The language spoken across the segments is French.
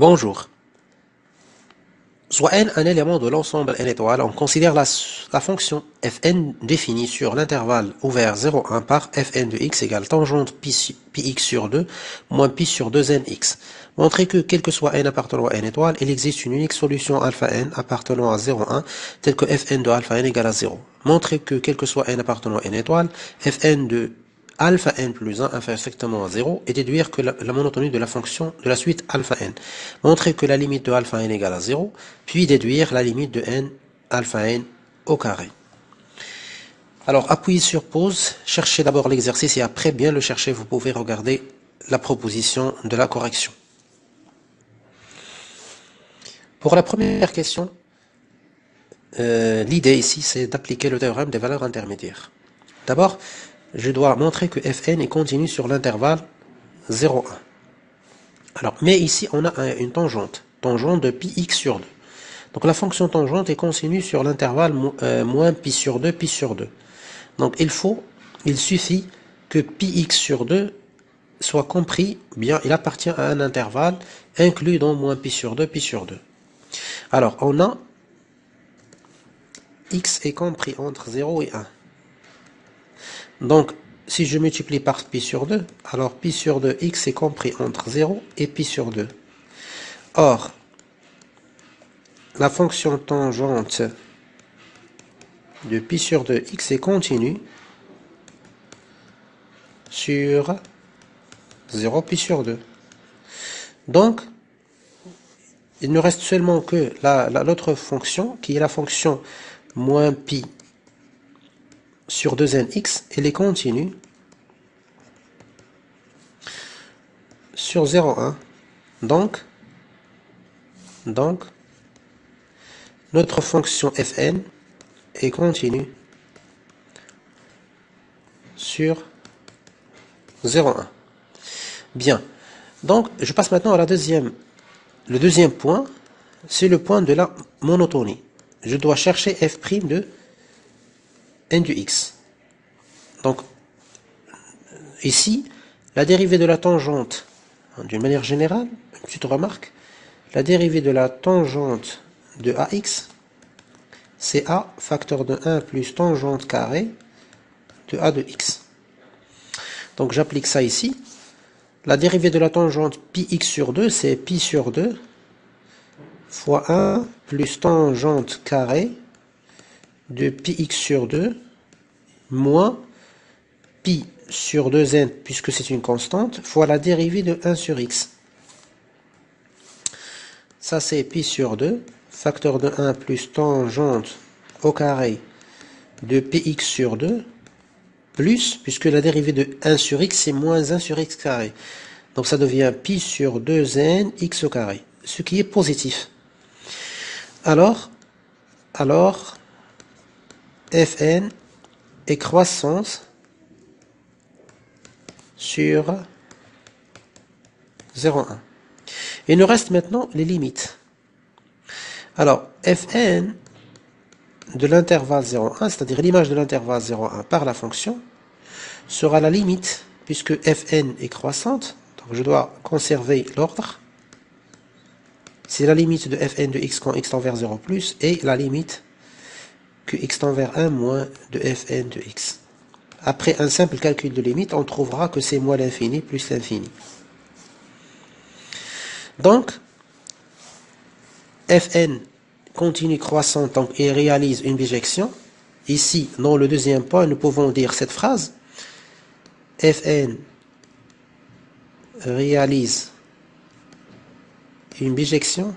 Bonjour. Soit n un élément de l'ensemble n étoiles, on considère la fonction fn définie sur l'intervalle ouvert 0,1 par fn de x égale tangente πx sur 2 moins π sur 2nx. Montrez que, quel que soit n appartenant à n étoiles, il existe une unique solution alpha n appartenant à 0,1 telle que fn de alpha n égale à 0. Montrez que, quel que soit n appartenant à n étoiles, fn de alpha n plus 1 inférieur strictement à 0 et déduire que la monotonie de la fonction de la suite alpha n. Montrer que la limite de alpha n égale à 0, puis déduire la limite de n alpha n au carré. Alors appuyez sur pause, cherchez d'abord l'exercice et après bien le chercher, vous pouvez regarder la proposition de la correction. Pour la première question, l'idée ici c'est d'appliquer le théorème des valeurs intermédiaires. D'abord, je dois montrer que fn est continu sur l'intervalle 0,1. Alors, mais ici, on a une tangente de πx sur 2. Donc, la fonction tangente est continue sur l'intervalle moins π sur 2, π sur 2. Donc, il suffit que πx sur 2 soit compris, bien, il appartient à un intervalle inclus dans moins π sur 2, π sur 2. Alors, on a x est compris entre 0 et 1. Donc, si je multiplie par π sur 2, alors π sur 2, x est compris entre 0 et π sur 2. Or, la fonction tangente de π sur 2, x est continue sur 0, π sur 2. Donc, il ne reste seulement que l'autre fonction, qui est la fonction moins π sur 2nx, elle est continue sur 0,1. Donc, notre fonction fn est continue sur 0,1. Bien. Donc, je passe maintenant à le deuxième point, c'est le point de la monotonie. Je dois chercher f' de n du x. Donc, ici, la dérivée de la tangente, d'une manière générale, une petite remarque, la dérivée de la tangente de ax, c'est a facteur de 1 plus tangente carrée de a de x. Donc, j'applique ça ici. La dérivée de la tangente πx sur 2, c'est π sur 2 fois 1 plus tangente carrée de πx sur 2 moins π sur 2n, puisque c'est une constante, fois la dérivée de 1 sur x. Ça c'est π sur 2, facteur de 1 plus tangente au carré de px sur 2, plus, puisque la dérivée de 1 sur x c'est moins 1 sur x carré. Donc ça devient π sur 2n x au carré, ce qui est positif. Alors, fn est croissance sur 0,1. Il nous reste maintenant les limites. Alors, fn de l'intervalle 0,1, c'est-à-dire l'image de l'intervalle 0,1 par la fonction, sera la limite, puisque fn est croissante, donc je dois conserver l'ordre. C'est la limite de fn de x quand x tend vers 0 plus, et la limite que x tend vers 1 moins de fn de x. Après un simple calcul de limite, on trouvera que c'est moins l'infini plus l'infini. Donc, fn continue croissante et réalise une bijection. Ici, dans le deuxième point, nous pouvons dire cette phrase. fn réalise une bijection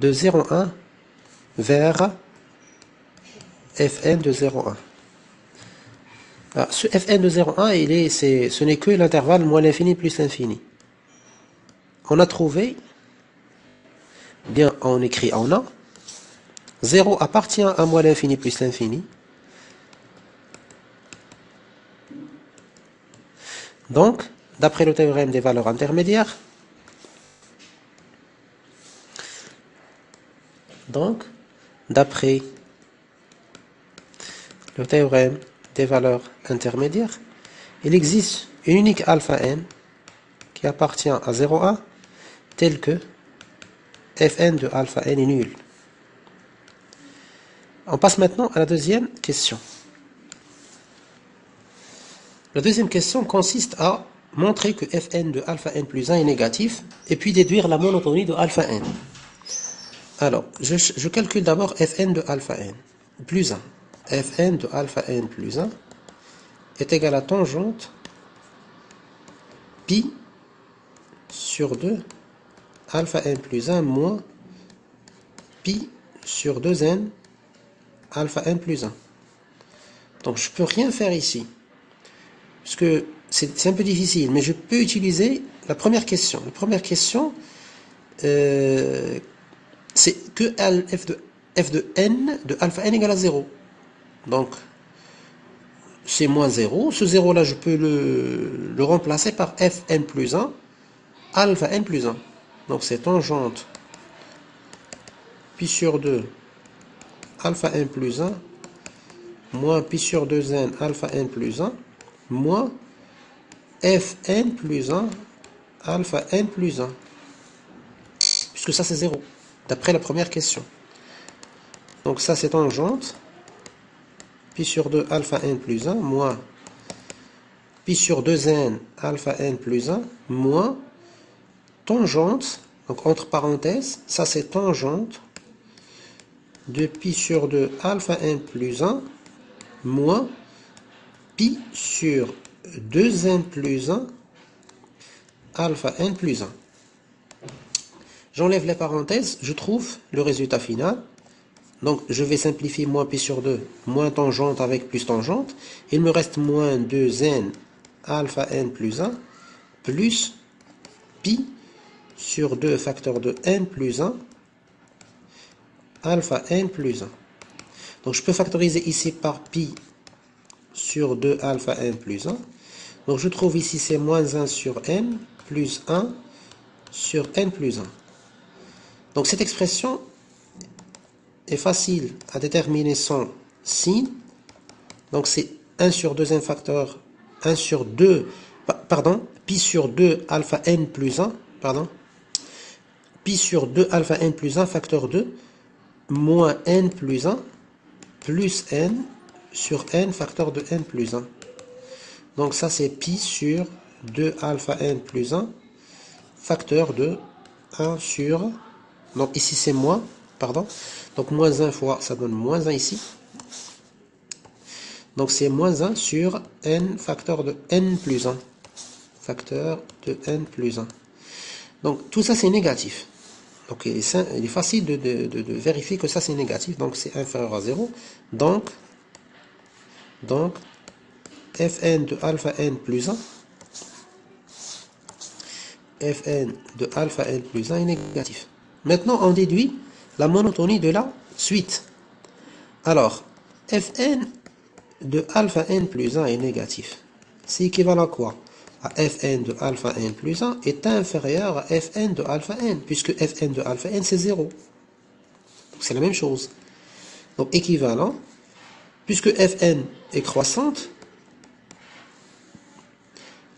de 0,1 vers fn de 0,1. Ce fn de 0,1, ce n'est que l'intervalle moins l'infini plus l'infini. On a trouvé, bien on écrit en A, 0 appartient à moins l'infini plus l'infini. Donc, d'après le théorème des valeurs intermédiaires, il existe une unique alpha n qui appartient à 0A tel que Fn de alpha n est nul. On passe maintenant à la deuxième question. La deuxième question consiste à montrer que Fn de alpha n plus 1 est négatif et puis déduire la monotonie de alpha n. Alors, je calcule d'abord Fn de alpha n plus 1. Fn de alpha n plus 1 est égal à tangente pi sur 2 alpha n plus 1 moins pi sur 2n alpha n plus 1. Donc je ne peux rien faire ici, parce que c'est un peu difficile, mais je peux utiliser la première question. La première question, c'est que f de n de alpha n égale à 0. Donc c'est moins 0. Ce 0 là, je peux le remplacer par fn plus 1 alpha n plus 1. Donc c'est tangente pi sur 2 alpha n plus 1 moins pi sur 2n alpha n plus 1 moins fn plus 1 alpha n plus 1. Puisque ça c'est 0, d'après la première question. Donc ça c'est tangente pi sur 2 alpha n plus 1 moins pi sur 2n alpha n plus 1 moins tangente, donc entre parenthèses, ça c'est tangente de pi sur 2 alpha n plus 1 moins pi sur 2n plus 1 alpha n plus 1. J'enlève les parenthèses, je trouve le résultat final. Donc je vais simplifier moins pi sur 2, moins tangente avec plus tangente. Il me reste moins 2n alpha n plus 1 plus pi sur 2 facteur de n plus 1 alpha n plus 1. Donc je peux factoriser ici par pi sur 2 alpha n plus 1. Donc je trouve ici c'est moins 1 sur n plus 1 sur n plus 1. Donc cette expression est facile à déterminer son signe. Donc c'est 1 sur 2n facteur, 1 sur 2, pardon, pi sur 2 alpha n plus 1, pardon, pi sur 2 alpha n plus 1 facteur 2 moins n plus 1 plus n sur n facteur de n plus 1. Donc ça c'est pi sur 2 alpha n plus 1 facteur de 1 sur, donc ici c'est moins, pardon, donc moins 1 fois, ça donne moins 1 ici. Donc c'est moins 1 sur n facteur de n plus 1. Facteur de n plus 1. Donc tout ça c'est négatif. Donc il est facile de vérifier que ça c'est négatif, donc c'est inférieur à 0. Donc fn de alpha n plus 1. Fn de alpha n plus 1 est négatif. Maintenant on déduit la monotonie de la suite. Alors, Fn de alpha n plus 1 est négatif. C'est équivalent à quoi? À Fn de alpha n plus 1 est inférieur à Fn de alpha n, puisque Fn de alpha n c'est 0. Donc c'est la même chose. Donc équivalent, puisque Fn est croissante,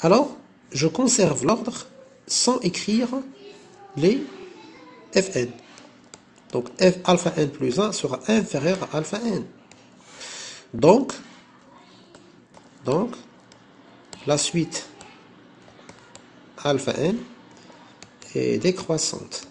alors je conserve l'ordre sans écrire les Fn. Donc f alpha n plus 1 sera inférieur à alpha n. Donc la suite alpha n est décroissante.